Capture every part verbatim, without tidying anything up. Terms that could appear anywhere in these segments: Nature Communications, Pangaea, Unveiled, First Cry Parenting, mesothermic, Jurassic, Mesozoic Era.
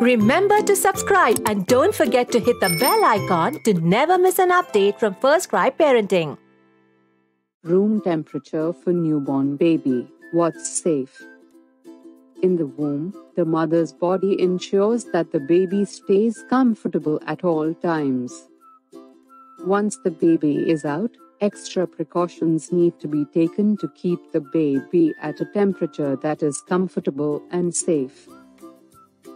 Remember to subscribe and don't forget to hit the bell icon to never miss an update from First Cry Parenting. Room temperature for newborn baby. What's safe? In the womb, the mother's body ensures that the baby stays comfortable at all times. Once the baby is out, extra precautions need to be taken to keep the baby at a temperature that is comfortable and safe.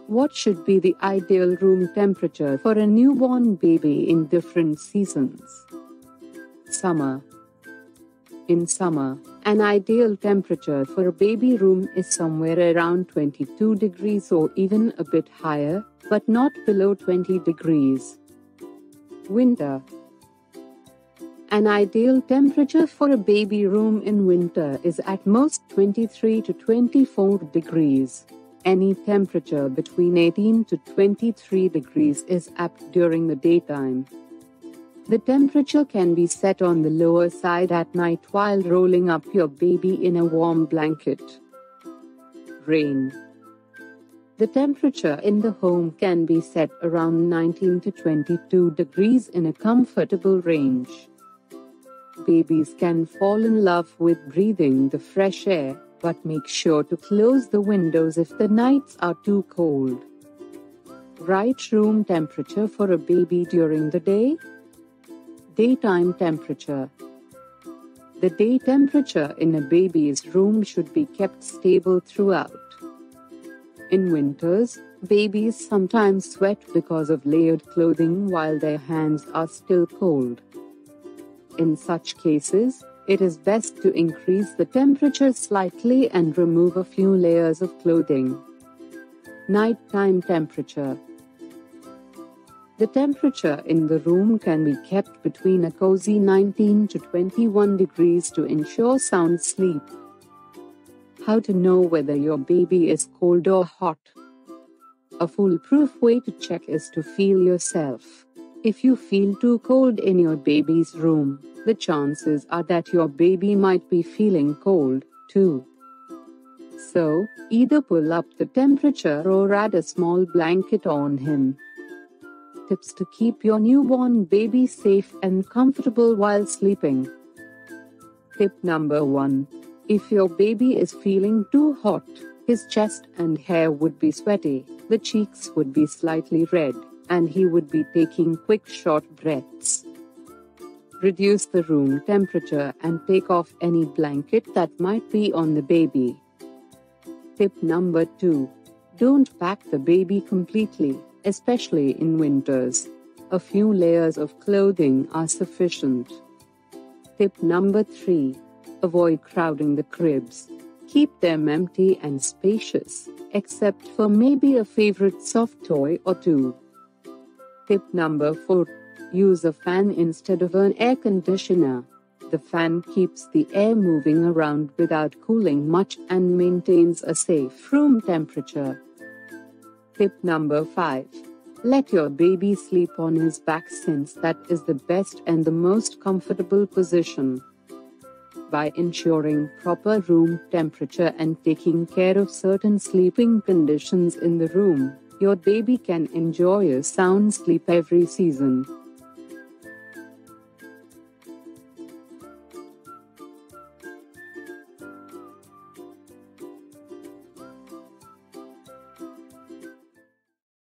What should be the ideal room temperature for a newborn baby in different seasons? Summer. In summer, an ideal temperature for a baby room is somewhere around twenty-two degrees or even a bit higher, but not below twenty degrees. Winter. An ideal temperature for a baby room in winter is at most twenty-three to twenty-four degrees. Any temperature between eighteen to twenty-three degrees is apt during the daytime. The temperature can be set on the lower side at night while rolling up your baby in a warm blanket. Rain. The temperature in the home can be set around nineteen to twenty-two degrees in a comfortable range. Babies can fall in love with breathing the fresh air, but make sure to close the windows if the nights are too cold. Right room temperature for a baby during the day. Daytime temperature. The day temperature in a baby's room should be kept stable throughout. In winters, babies sometimes sweat because of layered clothing while their hands are still cold. In such cases, it is best to increase the temperature slightly and remove a few layers of clothing. Nighttime temperature. The temperature in the room can be kept between a cozy nineteen to twenty-one degrees to ensure sound sleep. How to know whether your baby is cold or hot? A foolproof way to check is to feel yourself. If you feel too cold in your baby's room, the chances are that your baby might be feeling cold, too. So, either pull up the temperature or add a small blanket on him. Tips to keep your newborn baby safe and comfortable while sleeping. Tip number one. If your baby is feeling too hot, his chest and hair would be sweaty, the cheeks would be slightly red, and he would be taking quick short breaths. Reduce the room temperature and take off any blanket that might be on the baby. Tip number two. Don't pack the baby completely, especially in winters. A few layers of clothing are sufficient. Tip number three. Avoid crowding the cribs. Keep them empty and spacious, except for maybe a favorite soft toy or two. Tip number four. Use a fan instead of an air conditioner. The fan keeps the air moving around without cooling much and maintains a safe room temperature. Tip number five. Let your baby sleep on his back since that is the best and the most comfortable position. By ensuring proper room temperature and taking care of certain sleeping conditions in the room, your baby can enjoy a sound sleep every season.